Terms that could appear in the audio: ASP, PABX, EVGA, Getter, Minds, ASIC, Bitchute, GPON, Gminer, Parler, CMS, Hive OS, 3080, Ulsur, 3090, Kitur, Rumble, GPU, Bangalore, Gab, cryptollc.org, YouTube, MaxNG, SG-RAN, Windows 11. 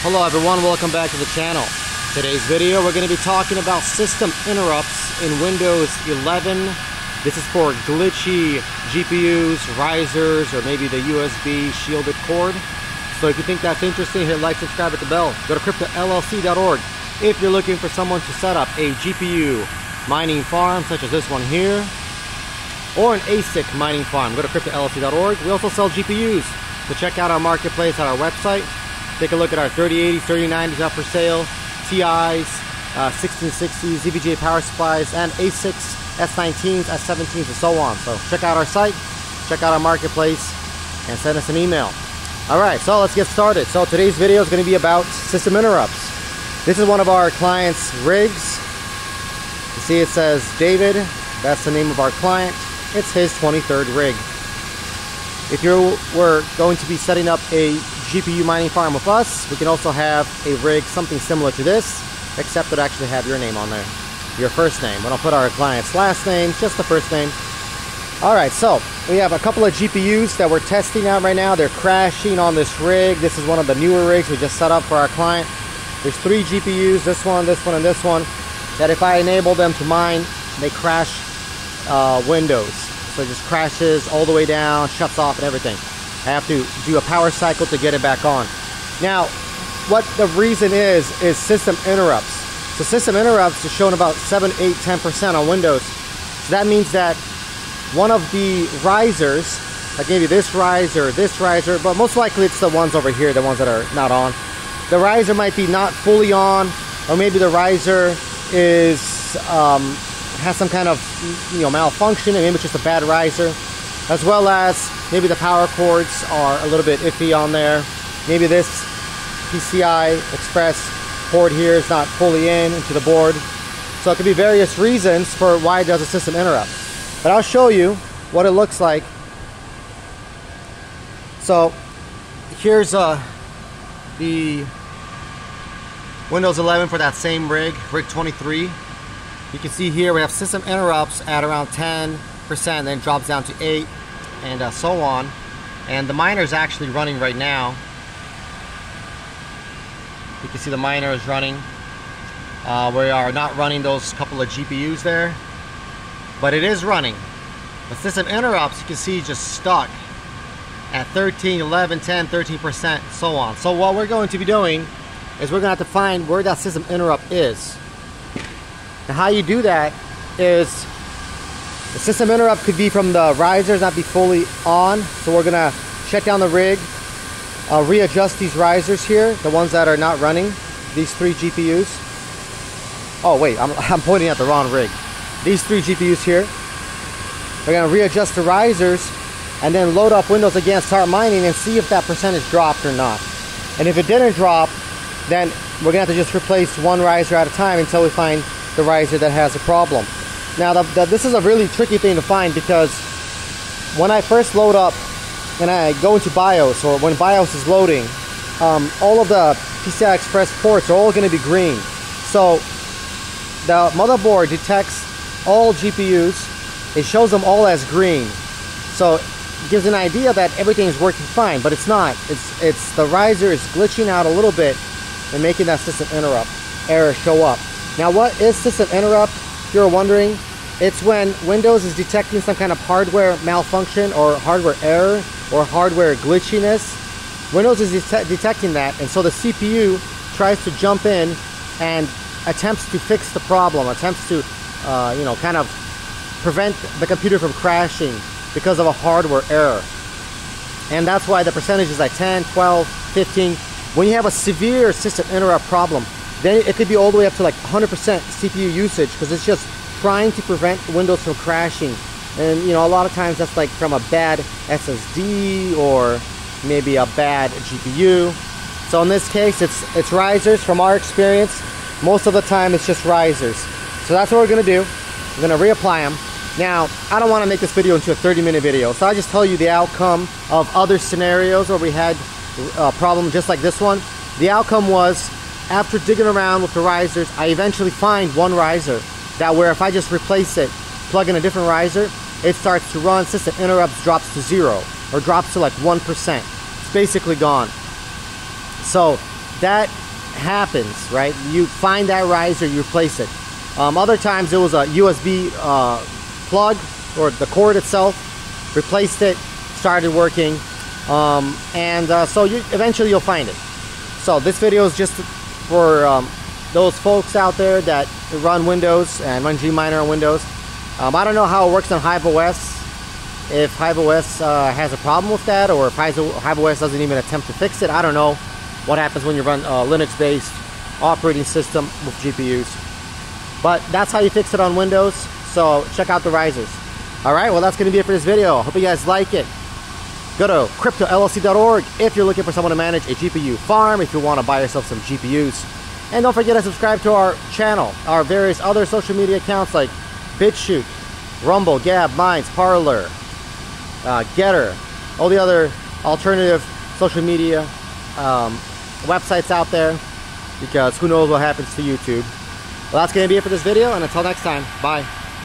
Hello everyone, welcome back to the channel. Today's video we're going to be talking about system interrupts in Windows 11. This is for glitchy GPUs, risers, or maybe the USB shielded cord. So if you think that's interesting, hit like, subscribe, hit the bell. Go to cryptollc.org if you're looking for someone to set up a GPU mining farm such as this one here, or an ASIC mining farm. Go to cryptollc.org. We also sell GPUs, so check out our marketplace at our website. Take a look at our 3080s, 3090s up for sale, TIs, 1660s, EVGA power supplies, and A6, S19s, S17s, and so on. So check out our site, check out our marketplace, and send us an email. Alright, so let's get started. So today's video is going to be about system interrupts. This is one of our client's rigs. You see it says David, that's the name of our client. It's his 23rd rig. If you were going to be setting up a GPU mining farm with us, we can also have a rig something similar to this, except it actually have your name on there, your first name. We don't put our client's last name, just the first name. Alright, so we have a couple of GPUs that we're testing out right now. They're crashing on this rig. This is one of the newer rigs we just set up for our client. There's three GPUs, this one, and this one, that if I enable them to mine, they crash Windows. So it just crashes all the way down, shuts off and everything. I have to do a power cycle to get it back on. Now, what the reason is system interrupts. So system interrupts is shown about 7, 8, 10% on Windows. So that means that one of the risers, I gave you this riser, but most likely it's the ones over here, the ones that are not on. The riser might be not fully on, or maybe the riser is has some kind of malfunction, and maybe it's just a bad riser. As well as maybe the power cords are a little bit iffy on there. Maybe this PCI Express port here is not fully in into the board. So it could be various reasons for why it does a system interrupt. But I'll show you what it looks like. So here's the Windows 11 for that same rig, rig 23. You can see here we have system interrupts at around 10%, then drops down to 8%. And so on, and the miner is actually running right now. You can see the miner is running. We are not running those couple of GPUs there, but it is running. The system interrupts, you can see, just stuck at 13, 11, 10, 13%, so on. So what we're going to be doing is we're going to have to find where that system interrupt is. And how you do that is, the system interrupt could be from the risers not be fully on, so we're gonna shut down the rig, readjust these risers here, the ones that are not running, these three GPUs. Oh wait, I'm pointing at the wrong rig. These three GPUs here. We're gonna readjust the risers and then load up Windows again, start mining, and see if that percentage dropped or not. And if it didn't drop, then we're gonna have to just replace one riser at a time until we find the riser that has a problem. Now, this is a really tricky thing to find, because when I first load up and I go into BIOS, or when BIOS is loading, all of the PCI Express ports are all going to be green. So the motherboard detects all GPUs, it shows them all as green. So it gives an idea that everything is working fine, but it's not. It's the riser is glitching out a little bit and making that system interrupt error show up. Now, what is system interrupt? If you're wondering, it's when Windows is detecting some kind of hardware malfunction or hardware error or hardware glitchiness. Windows is detecting that, and so the CPU tries to jump in and attempts to fix the problem, attempts to kind of prevent the computer from crashing because of a hardware error. And that's why the percentage is like 10, 12, 15. When you have a severe system interrupt problem, then it could be all the way up to like 100% CPU usage, because it's just trying to prevent Windows from crashing. And a lot of times that's like from a bad SSD or maybe a bad GPU. So in this case, it's risers. From our experience, most of the time it's just risers. So that's what we're gonna do. We're gonna reapply them. Now, I don't wanna make this video into a 30-minute video, so I'll just tell you the outcome of other scenarios where we had a problem just like this one. The outcome was, after digging around with the risers, I eventually find one riser that where if I just replace it, plug in a different riser, it starts to run, system interrupts drops to 0, or drops to like 1%. It's basically gone. So that happens, right? You find that riser, you replace it. Other times it was a USB plug or the cord itself, replaced it, started working, so you eventually you'll find it. So this video is just for those folks out there that run Windows and run Gminer on Windows. I don't know how it works on Hive OS, if Hive OS has a problem with that, or if Hive OS doesn't even attempt to fix it. I don't know what happens when you run a Linux-based operating system with GPUs. But that's how you fix it on Windows, so check out the risers. Alright, well that's going to be it for this video. Hope you guys like it. Go to cryptollc.org if you're looking for someone to manage a GPU farm, if you want to buy yourself some GPUs. And don't forget to subscribe to our channel, our various other social media accounts like Bitchute, Rumble, Gab, Minds, Parler, Getter, all the other alternative social media websites out there, because who knows what happens to YouTube. Well, that's going to be it for this video, and until next time, bye.